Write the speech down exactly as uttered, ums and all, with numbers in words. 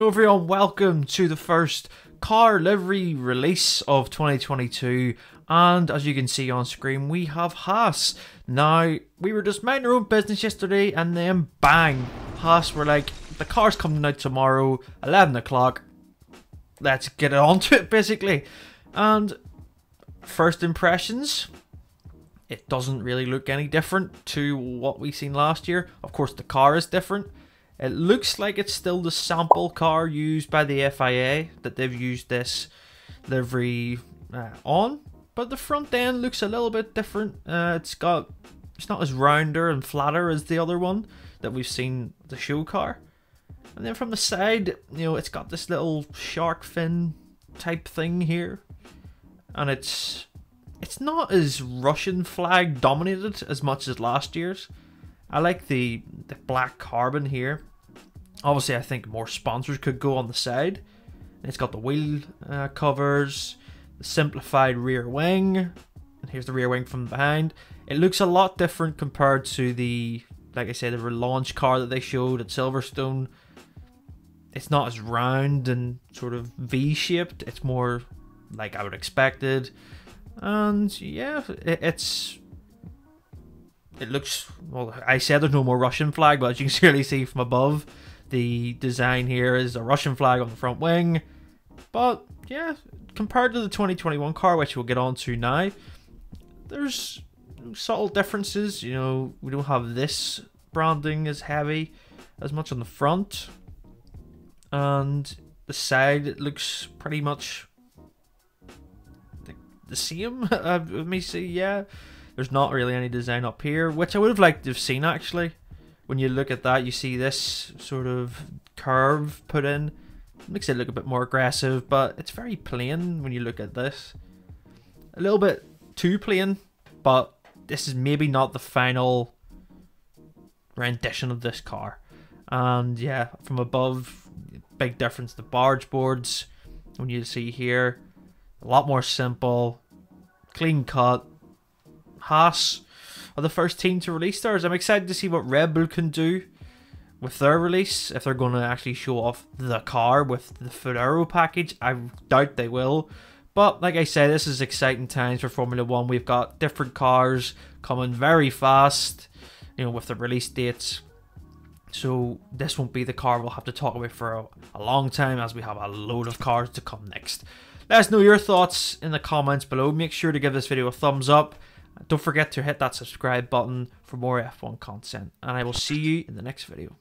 Hello everyone, welcome to the first car livery release of twenty twenty-two, and as you can see on screen we have Haas. Now, we were just minding our own business yesterday and then bang, Haas were like, the car's coming out tomorrow, eleven o'clock, let's get it onto it basically. And first impressions, it doesn't really look any different to what we seen last year. Of course the car is different. It looks like it's still the sample car used by the F I A that they've used this livery uh, on, but the front end looks a little bit different. Uh, it's got, it's not as rounder and flatter as the other one that we've seen, the show car. And then from the side, you know, it's got this little shark fin type thing here, and it's it's not as Russian flag dominated as much as last year's. I like the, the black carbon here. Obviously I think more sponsors could go on the side. It's got the wheel uh, covers, the simplified rear wing, and here's the rear wing from behind. It looks a lot different compared to the, like I said, the relaunch car that they showed at Silverstone. It's not as round and sort of V-shaped, it's more like I would expected. And yeah, it, it's... It looks, well, I said there's no more Russian flag, but as you can clearly see from above, the design here is a Russian flag on the front wing. But yeah, compared to the twenty twenty-one car, which we'll get on to now, there's subtle differences. You know, we don't have this branding as heavy as much on the front, and the side, it looks pretty much the same. Let me see, yeah. There's not really any design up here, which I would have liked to have seen actually. When you look at that, you see this sort of curve put in. It makes it look a bit more aggressive, but it's very plain when you look at this. A little bit too plain, but this is maybe not the final rendition of this car. And yeah, from above, big difference to barge boards. When you see here, a lot more simple, clean cut. Haas are the first team to release theirs. I'm excited to see what Red Bull can do with their release, if they're going to actually show off the car with the full aero package. I doubt they will, but like I said, this is exciting times for Formula One. We've got different cars coming very fast, you know, with the release dates, so this won't be the car we'll have to talk about for a, a long time, as we have a load of cars to come next. Let us know your thoughts in the comments below. Make sure to give this video a thumbs up. Don't forget to hit that subscribe button for more F one content, and I will see you in the next video.